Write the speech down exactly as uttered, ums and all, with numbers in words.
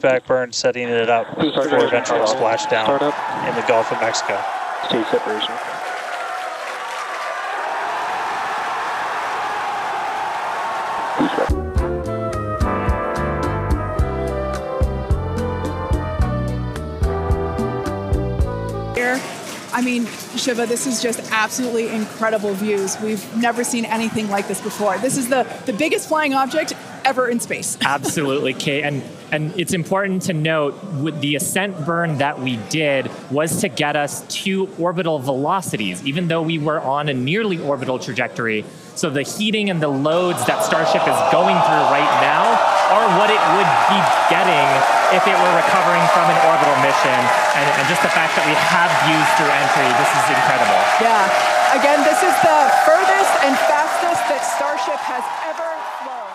Backburn setting it up for eventual splashdown in the Gulf of Mexico. Stage separation. Here, I mean, Shiva, this is just absolutely incredible views. We've never seen anything like this before. This is the, the biggest flying object ever in space. Absolutely, Kate. And And it's important to note with the ascent burn that we did was to get us to orbital velocities, even though we were on a nearly orbital trajectory. So the heating and the loads that Starship is going through right now are what it would be getting if it were recovering from an orbital mission. And, and just the fact that we have views through entry, this is incredible. Yeah. Again, this is the furthest and fastest that Starship has ever flown.